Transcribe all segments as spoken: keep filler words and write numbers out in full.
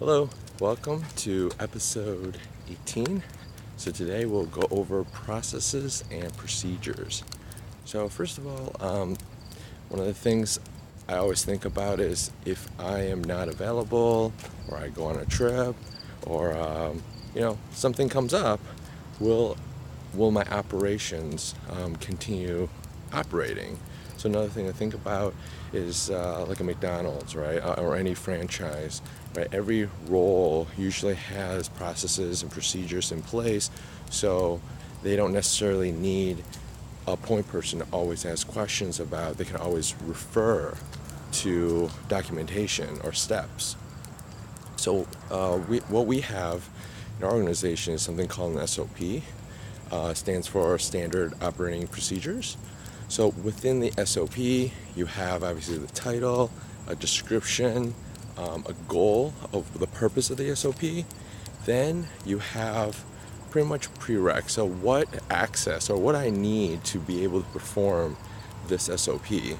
Hello, welcome to episode eighteen. So today we'll go over processes and procedures. So first of all, um, one of the things I always think about is if I am not available, or I go on a trip, or um, you know, something comes up, will will my operations um, continue operating? So another thing to think about is uh, like a McDonald's, right, uh, or any franchise, right? Every role usually has processes and procedures in place, so they don't necessarily need a point person to always ask questions about. They can always refer to documentation or steps. So uh, we, what we have in our organization is something called an S O P. Uh, stands for Standard Operating Procedures. So within the S O P, you have obviously the title, a description, um, a goal of the purpose of the S O P. Then you have pretty much prereq. So what access or what I need to be able to perform this S O P.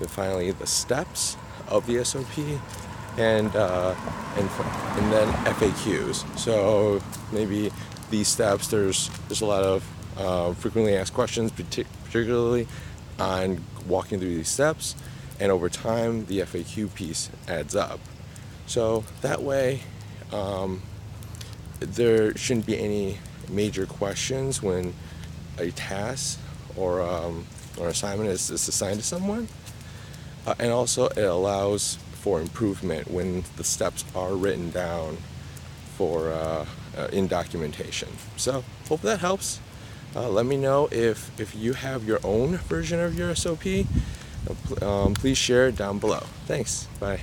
Then finally the steps of the S O P, and uh, and and then F A Qs. So maybe these steps. There's there's a lot of uh, frequently asked questions, partic- particularly on walking through these steps, and over time the F A Q piece adds up. So that way, um, there shouldn't be any major questions when a task or um, or assignment is, is assigned to someone, uh, and also it allows for improvement when the steps are written down for uh, uh, in documentation. So hope that helps. Uh, let me know if if you have your own version of your S O P. Um, please share it down below. Thanks. Bye.